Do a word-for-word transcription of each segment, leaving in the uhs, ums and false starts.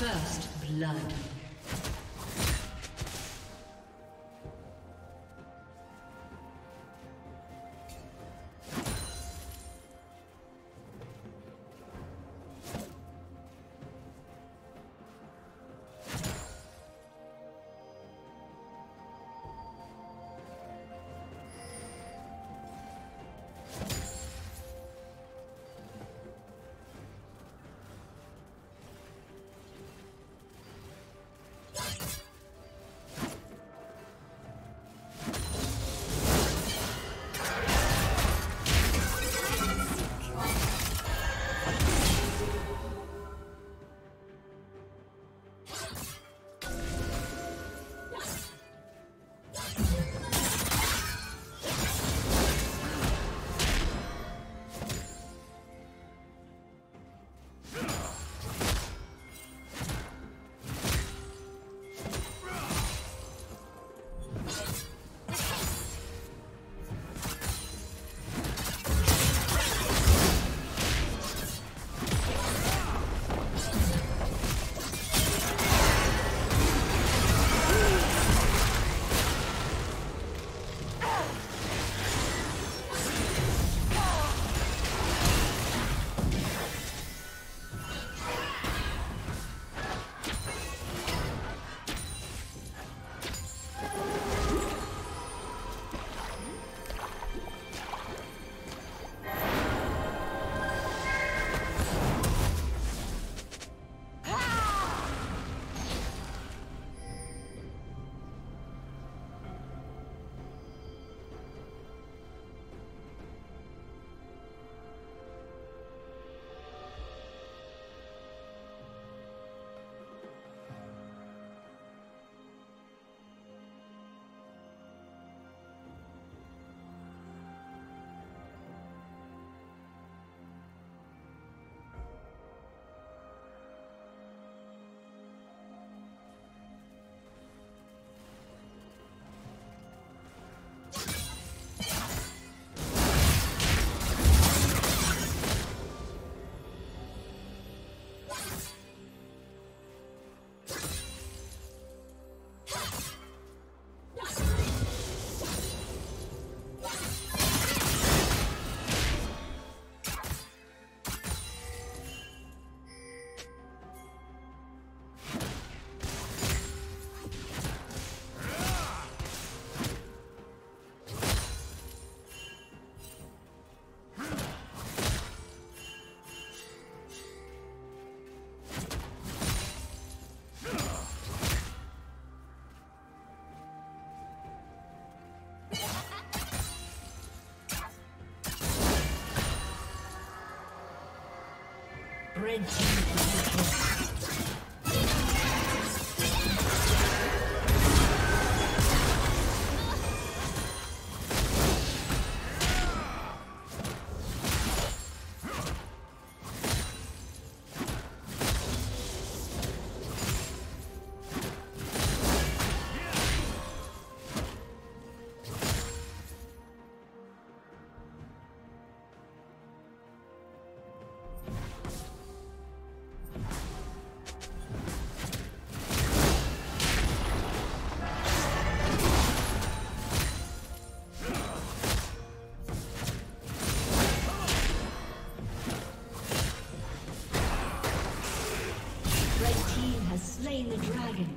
First blood. Red team. The dragon.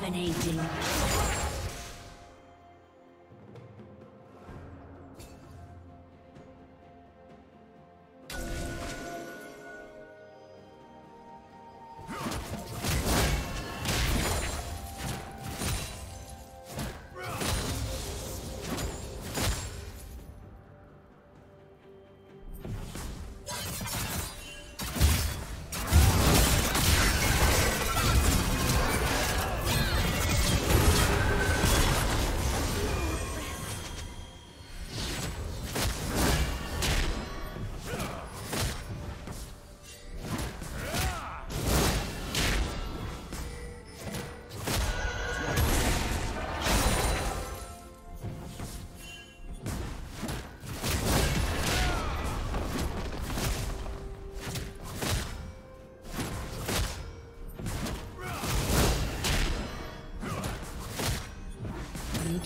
Dominating.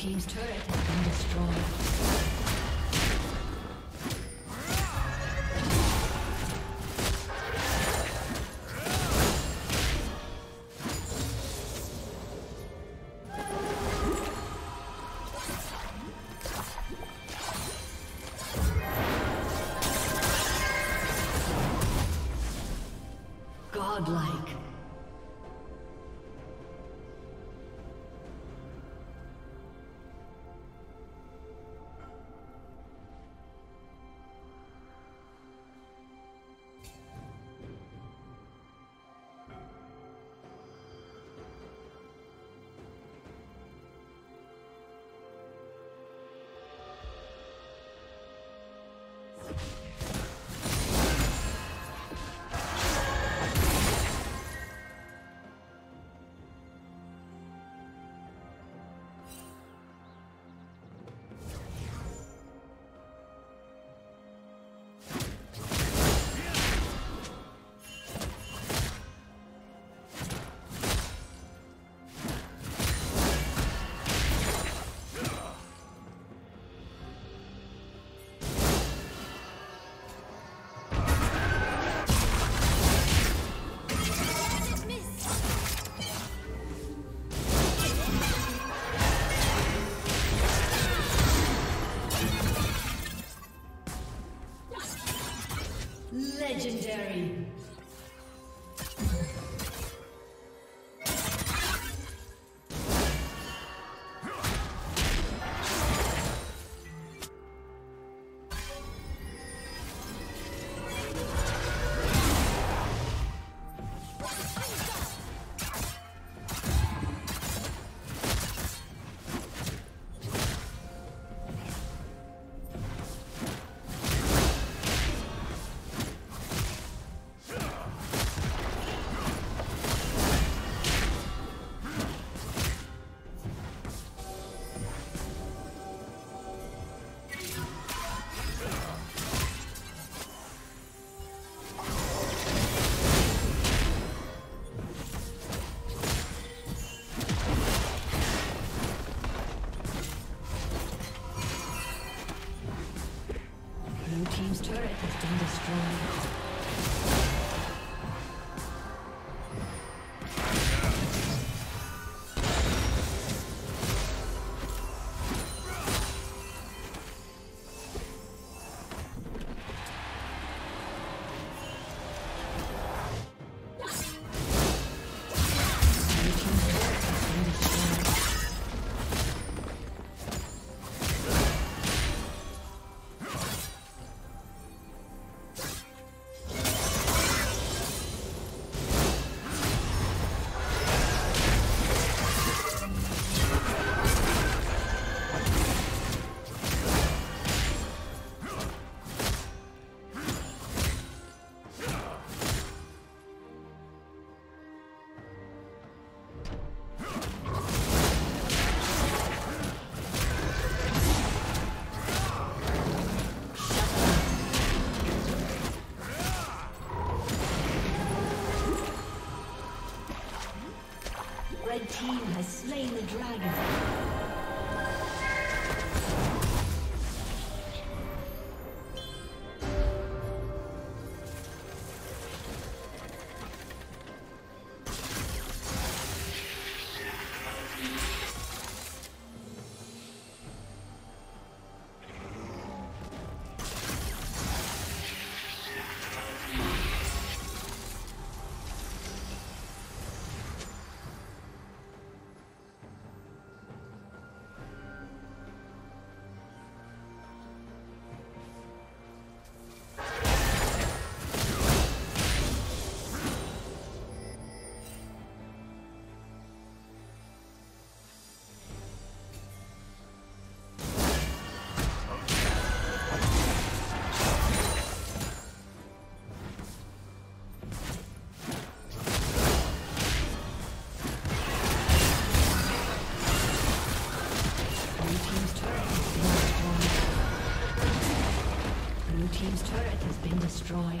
Team's turret has been destroyed. Legendary. The team has slain the dragon. turret has been destroyed.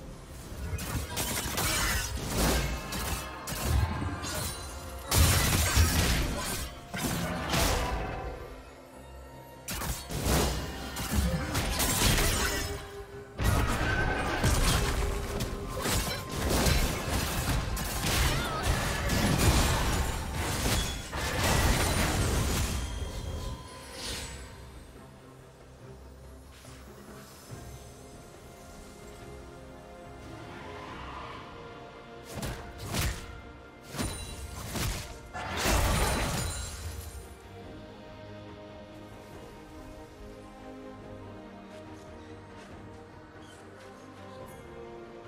been destroyed.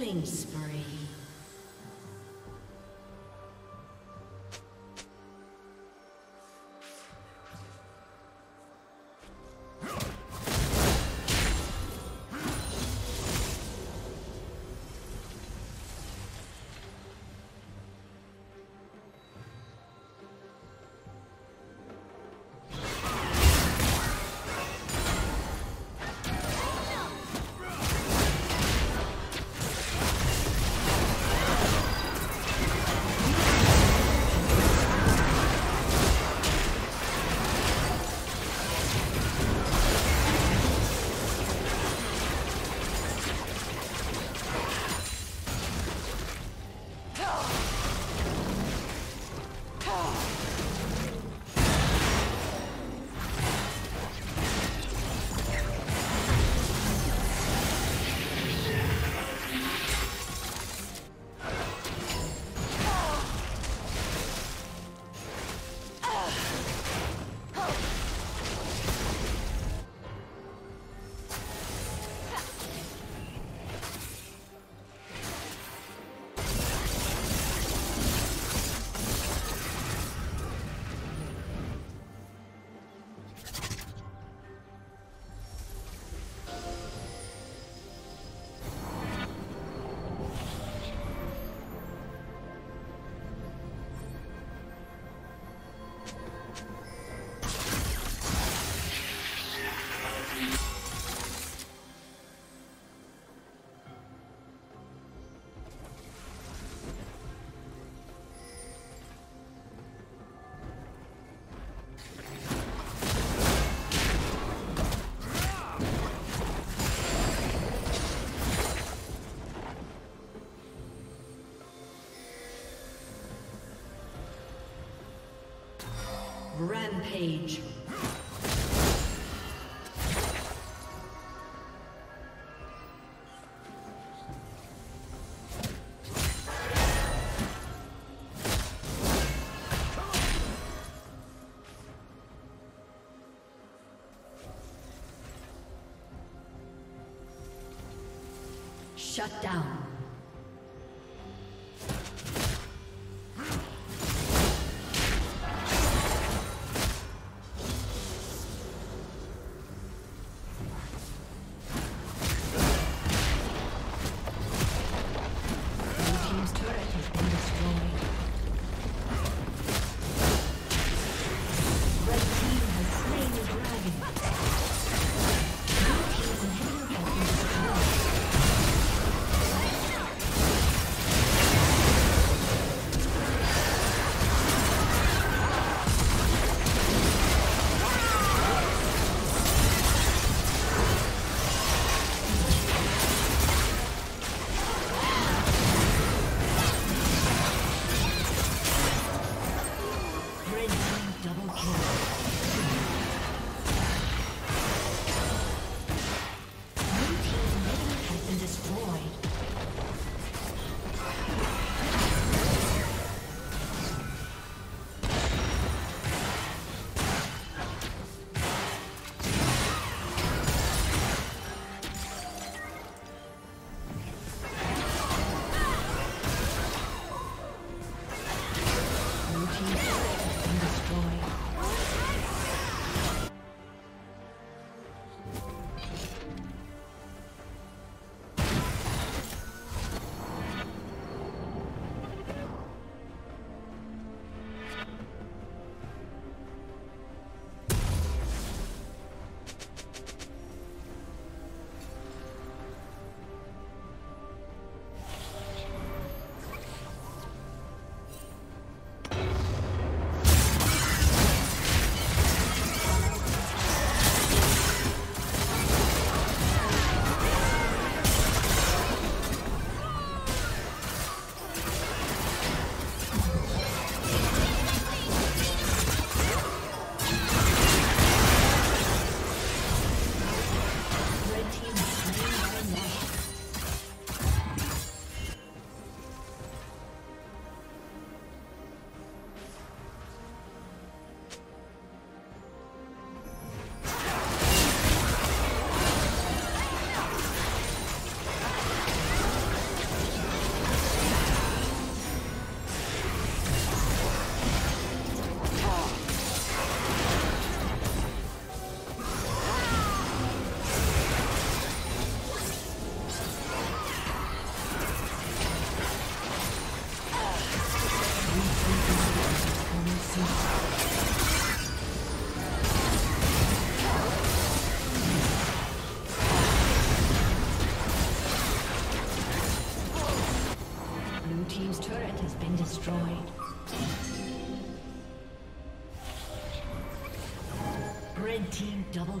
Killing spree. Rampage. Shut down. been destroyed. Red team double